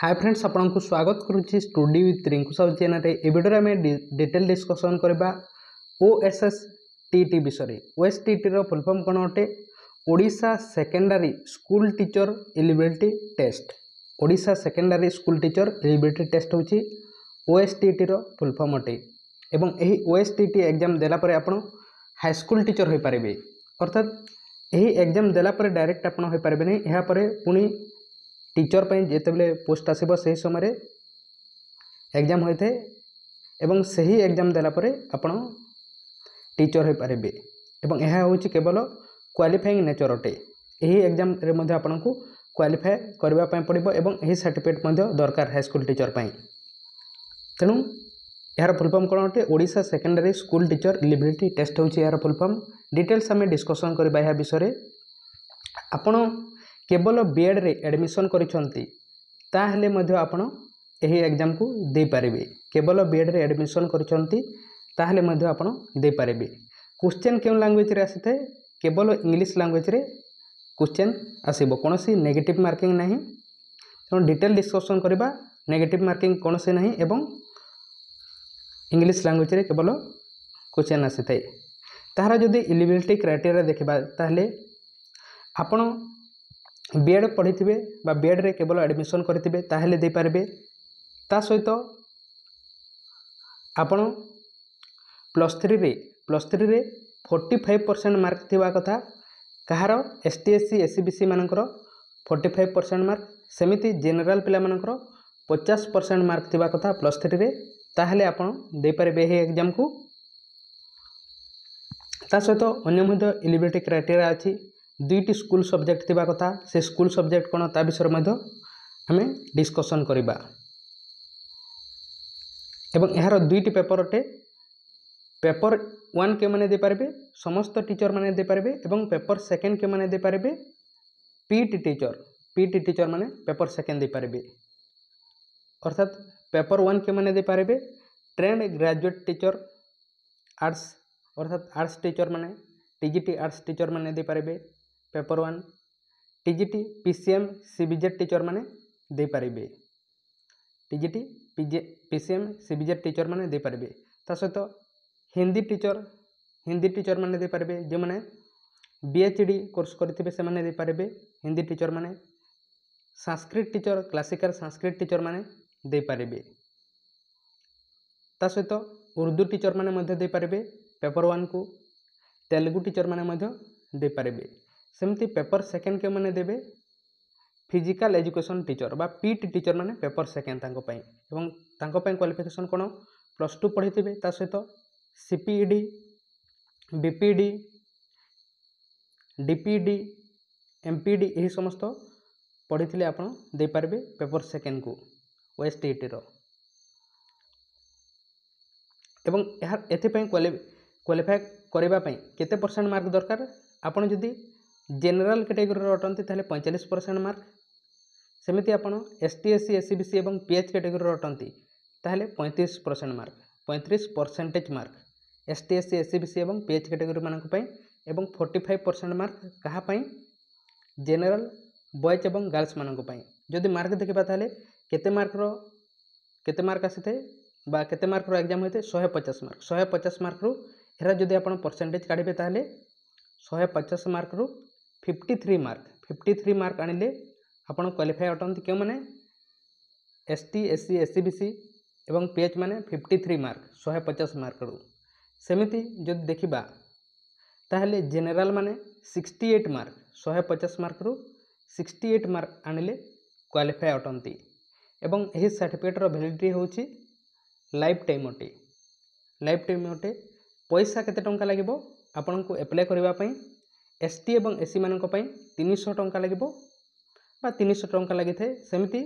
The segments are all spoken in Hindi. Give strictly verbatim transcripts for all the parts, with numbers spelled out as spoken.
हाय फ्रेंड्स आपण को स्वागत करुच्ची study with Rinku Sahu channel. ए भिडियो आम डिटेल डिस्कसन करवा ओएसएसटीटी विषय। ओएसटीटी रो फुल फॉर्म कौन अटे? Odisha secondary school teacher eligibility test. Odisha secondary school teacher eligibility test होची ओएसटीटी रो फुल फॉर्म अटे। एवं एही ओएसटीटी एग्जाम देला परे आपण हाई स्कूल टीचर होई पारिबे, अर्थात एही एग्जाम देला परे डायरेक्ट आपण होई पारिबे नै। एहा परे पुनी टीचर पर जितेबले पोस्ट आसब से समय एग्जाम होई थे एवं सही एग्जाम देला परे आपण टीचर होई पारिबे। एवं एहा होची केवल क्वालिफाइंग नेचर अटे। यही एग्जाम रे मध्य आपनकु क्वालिफाई करबा पय पड़िबो एवं एही सर्टिफिकेट मध्य दरकार हाई स्कूल टीचर पय। तेणु यार फुल फॉर्म कोन अटे? Odisha secondary school teacher eligibility test होची यार फुल फॉर्म। डिटेल्स हमें डिस्कशन करबा या विषय रे। आपण केवल बीएड रे एडमिशन करिसंती ता हेले मध्य आपण एही एग्जाम को दे पारिबे। केवल बीएड रे एडमिशन करिसंती ता हेले मध्य आपण दे पारिबे। क्वेश्चन केउ लैंग्वेज रे आसी थे? केवल इंग्लीश लैंग्वेज रे क्वेश्चन आसीबो, कोनो सी नेगेटिव मार्किंग नहीं। तो डिटेल डिस्कशन करबा। नेगेटिव मार्किंग कोनो सी नहीं एवं इंग्लीश लैंग्वेज रे केवल क्वेश्चन आसी थाए। ताहार जदि एलिजिबिलिटी क्राइटेरिया देखबा ताहले आपण बीएड पढ़िथिबे बा बीएड रे केवल एडमिशन करथिबे ताहले दे पारबे। ता सहित आपण प्लस थ्री रे प्लस थ्री रे फोर्टी फाइव परसेंट मार्क थिबा कथा। कहार S T S C S C B C मानकर फोर्टी फाइव परसेंट मार्क, सेमिति जेनेल पिला मानकर पचास परसेंट मार्क थिबा कथा प्लस थ्री रे। ताहले आपण दे पारबे हे एग्जाम को। ता सहित अन्य मध्य एलिजिबिलिटी क्राइटेरिया अछि। दुईटी स्कूल सब्जेक्ट थिबा कथा। से स्कूल सब्जेक्ट कोन ता विषय मध्य हमें डिस्कशन करबा। एवं एहार दुईटी पेपर अटे। पेपर वन के माने दे पारबे समस्त टीचर माने दे पारबे एवं पेपर सेकेंड के माने दे पारबे पीटी टीचर। पीटी टीचर माने पेपर सेकेंड दे पारबे, अर्थात पेपर वन के माने दे पारबे ट्रेंड ग्रेजुएट टीचर आर्ट्स, अर्थात आर्ट्स टीचर माने टीजीटी आर्ट्स टीचर माने दे पारबे paper one. TGT PCM CBZ teacher माने दे पारबे। TGT PJ PCM CBZ teacher माने दे पारबे। ता सहित हिंदी टीचर हिंदी टीचर माने दे पारबे। जे माने बीएचडी कोर्स करथिबे से माने दे पारबे हिंदी टीचर माने। Sanskrit teacher classical Sanskrit teacher माने दे पारबे। ता सहित उर्दू टीचर माने मध्य दे पारबे पेपर वन को। तेलुगु टीचर माने मध्य दे पारबे। सेमति पेपर सेकेंड के माने देबे फिजिकल एजुकेशन टीचर बा पीटी टीचर माने पेपर सेकेंड तांको पई। एवं तांको पई क्वालिफिकेशन कोन प्लस टू पढ़िथिबे। ता सहित सीपीडी बीपीडी डीपीडी एमपीडी यही समस्त पढ़ी आपन दे पारबे पेपर सेकेंड को ओएसटीटी रो। एवं एथिपई क्वालिफाई करबा पई केते परसेंट मार्क दरकार? आपन जदि जनरल कैटेगरी अटंती ताहले पैंतालीस परसेंट मार्क, सेमिति आपन एसटी एससी एससीबीसी एवं पीएच कैटेगरी अटंती ताहले पैंतीस परसेंट मार्क, पैंतीस percentage mark S T S C S C B C एवं पीएच कैटेगरी मानी। एवं फोर्टी फाइव परसेंट मार्क क्या जेनेल बॉयज एवं गर्ल्स मानों पर। जदि मार्क देखा ताले केते मार्क रो केते मार्क आसी थे बा केते मार्क रो एग्जाम होते शहे पचास मार्क। शहे पचास मार्क रू एरा जदि आपन परसेंटेज काढ़े ताले शहे पचास मार्क रू fifty three mark fifty three mark आनिले आपन क्वालिफाई अटंती क्यों माने S T S C S C B C एवं पीएच माने फिफ्टी थ्री मार्क शहे पचास मार्क रू। सेमिति जब देखा ताहले जेनेल माने सिक्सटी एट मार्क शहे पचास मार्क रू सिक्सटी एट मार्क आनिले क्वालिफाई अटंती। एवं यही सर्टिफिकेटर भैलिडिटी होची लाइफ टाइम अटे। लाइफ टाइम अटे। पैसा केते टंका लागिबो आपनकु एप्लाई करिबा पई? एसटी एवं एससी मानक पई तीन सौ टंका लागिबो बा तीन सौ टंका लागिथे। सेमिति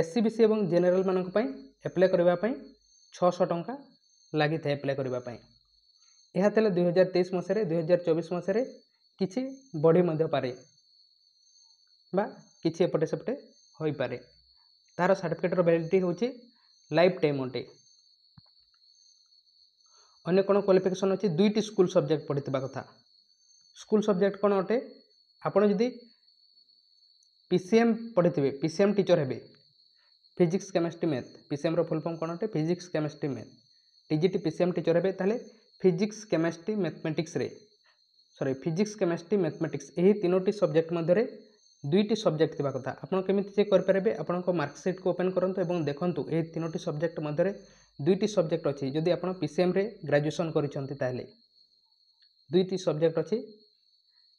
एससी बीसी एवं जेनेल मानक पई एप्लाई करिबा पई छह सौ टंका लगी था एप्लाय करने। यह दुई हजार तेईस मसीह दुई हजार चौबीस मसीह किसी बढ़ी पारे बा किसी एपटे सेपटे हो पारे। तार सर्टिफिकेटर वैलिडिटी हूँ लाइफ टाइम अटे। अने कौन क्वालिफिकेशन अच्छी? दुईटी स्कूल सब्जेक्ट पढ़ी कथा। स्कूल सब्जेक्ट कौन अटे? आपड़ जदि पीसीएम पढ़ी थे पीसीएम टीचर हे फिजिक्स केमिस्ट्री मैथ पीसीएम रो फुल फॉर्म कौन अटे physics chemistry math TGT PCM teacher हे ताले फिजिक्स केमिस्ट्री मैथमेटिक्स रे सॉरी फिजिक्स केमिस्ट्री मैथमेटिक्स यही तीनोटी सब्जेक्ट मध्य दुईट सब्जेक्ट थी कथा आपमि चेक करेंगे आपण मार्कसीट को ओपन करते और देखूँ यही तीनोटी सब्जेक्ट मध्य दुईट सब्जेक्ट अच्छी जदि आप पीसीएम रे ग्रेजुएशन कर दुईट सब्जेक्ट अच्छी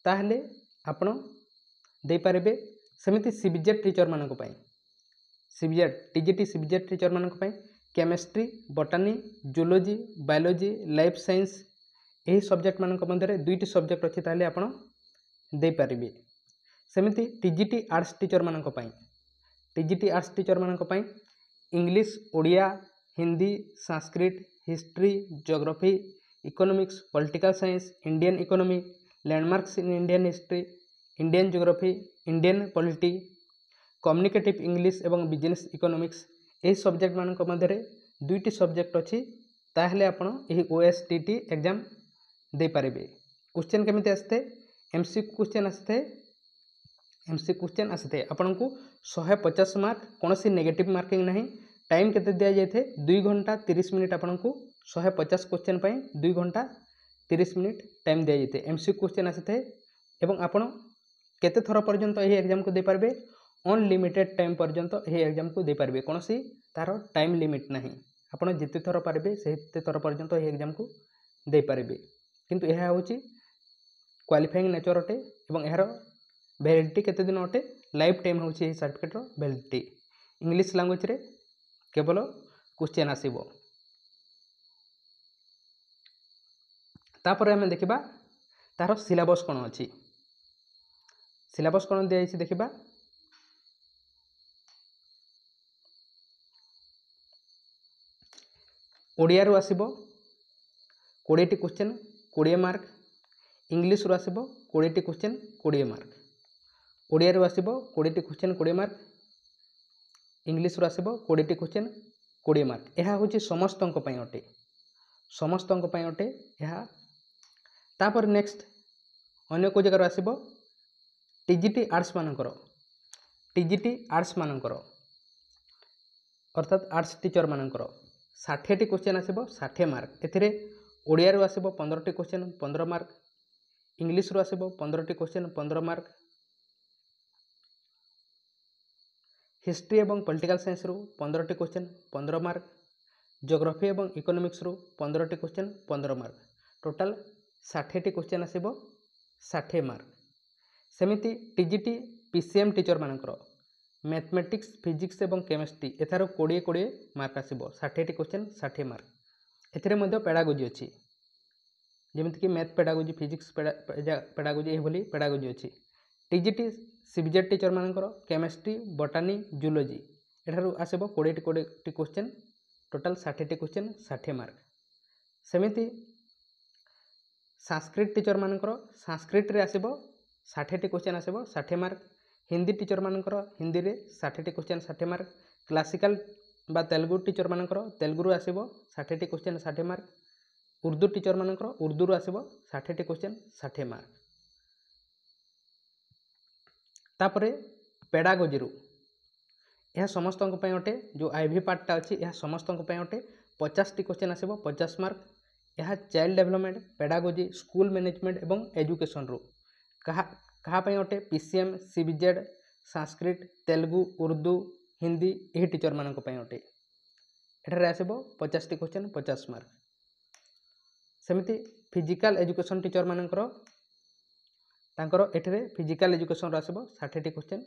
ताहले आपण दे पारे सेमती सीबीजेड टीचर मानक पई सीबीजेड टीजीटी सीबीजेड टीचर मानक पई chemistry botany zoology biology life science यही सब्जेक्ट मानक मध्य दुईट सब्जेक्ट अच्छी ताहले आपण दे पारे सेमती टीजीटी आर्ट्स टीचर मानक पई टीजीटी आर्ट्स टीचर मानक पई English Odia Hindi Sanskrit history geography economics political science Indian economy landmarks in Indian history Indian geography Indian polity communicative English एवं बिजनेस इकोनॉमिक्स यही सब्जेक्ट मानक मध्य दुईट सब्जेक्ट अच्छी ताहले आपण यही ओएसटीटी एग्जाम दे पारिबे। क्वेश्चन केमिति आसते एमसीक्यू क्वेश्चन आसते एमसीक्यू क्वेश्चन आसते आपंक शहे पचास मार्क कौन नेगेटिव मार्किंग ना टाइम केते दिया जाय थे दुई घंटा तीस मिनिट आपंक शहे पचास क्वेश्चन पर दुई घंटा तीस मिनिट टाइम दि जाए एमसीक्यू क्वेश्चन आसी थे एवं आपण केते थर पर्यंत यही एग्जाम को दे पारबे अनलिमिटेड टाइम पर्यंत यही एग्जाम को दे पारबे कौन सी तार टाइम लिमिट नहीं आपण जिते थर पारबे सेते थर पर्यंत यही एग्जाम को दे पारबे किंतु यह होची क्वालिफाइंग नेचर अटे एवं यार भैलिडिटी केते दिन अटे लाइफ टाइम होची यही सर्टिफिकेट रो भैलिडिटी इंग्लिश लैंग्वेज रे केवल क्वेश्चन आसीबो। तापर आम देखा तार सिलेबस कौन अच्छी सिलेबस कौन दिखाई देखा ओडिया रु आसीबो कोड़े क्वेश्चन कोड़े मार्क इंग्लिश रु आसीबो कोड़े क्वेश्चन कोड़े मार्क ओडिया रु आसीबो कोड़े क्वेश्चन कोड़े मार्क इंग्लिश रु आसीबो कोड़े क्वेश्चन कोड़े मार्क यह हूँ समस्त अटे समस्त अटे यह तापर नेक्स्ट अन्य को जगह आसीबो टीजीटी आर्ट्स मानकर टीजीटी आर्ट्स मानकर अर्थात आर्ट्स टीचर मानकर साठेटी क्वेश्चन आसीबो साठे मार्क एथिरे ओडिया रु आसीबो पंद्रह क्वेश्चन पंद्रह मार्क इंग्लिश रु आसीबो पंद्रह क्वेश्चन पंद्रह मार्क हिस्ट्री एवं पॉलिटिकल साइंस रु पंद्रह क्वेश्चन पंद्रह मार्क ज्योग्राफी एवं इकोनॉमिक्स रु पंद्रह क्वेश्चन पंद्रह मार्क टोटल साठेटी क्वेश्चन आसीबो साठे मार्क सेमिति टीजीटी पीसीएम टीचर मानकर मैथमेटिक्स फिजिक्स एवं केमिस्ट्री एथारो कोड़े कोड़े मार्क आसीबो साठेटी क्वेश्चन साठे मार्क एथिरे मध्य पेडागोजी अच्छी जेमति कि मैथ पेडागोजी फिजिक्स पेडागोजी एभली पेडागोजी अच्छी टीजीटी सीबीजेड टीचर मानकर केमिस्ट्री बॉटनी जूलॉजी एठारो आसीबो कोड़े कोड़े क्वेश्चन टोटल साठेटी क्वेश्चन साठे मार्क सेमिति संस्कृत टीचर मानकर संस्कृत रे आसीबो साठेटी क्वेश्चन आसीबो साठे मार्क हिंदी टीचर मानकर हिंदी रे साठेटी क्वेश्चन साठे मार्क क्लासिकल बा तेलुगु टीचर मानकर तेलुगु रे आसीबो साठेटी क्वेश्चन साठे मार्क उर्दू टीचर मानकर उर्दू रे आसीबो साठेटी क्वेश्चन साठे मार्क तापरे पेडागोजी रु यह समस्तक पय अटे जो आईवी पार्टा अछि यह समस्तक पय अटे पचास टी क्वेश्चन आसीबो पचास मार्क यह child development pedagogy school management एवं एजुकेशन रू कहा कहा पई अटे पीसीएम सीबीजेड संस्कृत तेलुगु उर्दू हिंदी यही टीचर मानक पई अटे एठारे आसीबो पचास टी क्वेश्चन पचास मार्क सेमती फिजिकल एजुकेशन टीचर मानकर तांकर एठारे फिजिकल एजुकेशन आसीबो साठ टी क्वेश्चन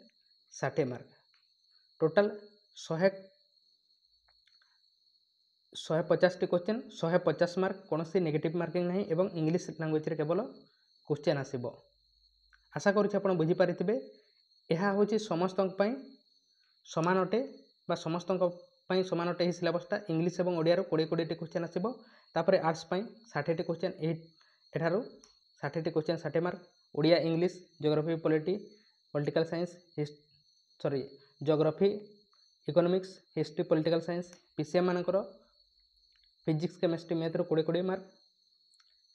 साठ मार्क टोटल सौ शहे पचास टी क्वेश्चन शहे पचास मार्क कौन सी नेगेटिव मार्किंग नहीं एवं इंग्लिश लैंग्वेज रे केवल क्वेश्चन आसीबो। आशा करुछि आपण बुझी पारिथिबे एहा होछि समस्तक पई समान अटे बा समस्तक पई समान अटे ही सिलेबसटा इंग्लिश एवं ओडिया रो बीस बीस टी क्वेश्चन आसीबो तापर आर्ट्स पई साठ टी क्वेश्चन एठारो साठ टी क्वेश्चन साठ mark Odia English geography polity political science sorry geography economics history political science PCM मानकर फिजिक्स केमिस्ट्री मैथ्र कोड़े कोड़े मार्क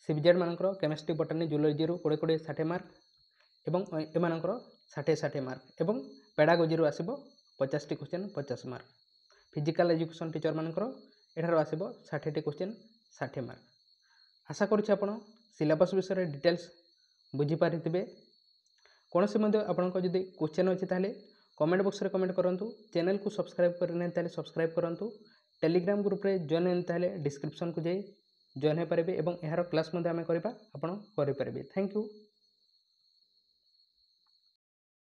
सीबीजेड मानक केमिस्ट्री बॉटनी जूलॉजी रु कोड़े कोड़े साठ मार्क एवं एमानकर साठ साठ मार्क एवं पेडागोजी रु आसीबो पचास टी क्वेश्चन पचास मार्क। फिजिकाल एजुकेशन टीचर मानकर एठार आसब षाठिएटी क्वेश्चन षाठी मार्क। आशा करुँच आप सिलेबस विषय डिटेल्स बुझीपारे। कौन से आपदी क्वेश्चन अच्छी तेल कमेंट बॉक्स में कमेंट करूँ। चैनल को सब्सक्राइब करना सब्सक्राइब करूँ। टेलीग्राम ग्रुप रे जॉइन होने डिस्क्रिप्शन को जाई जॉइन हो पारे। यार क्लास आम करें। Thank you.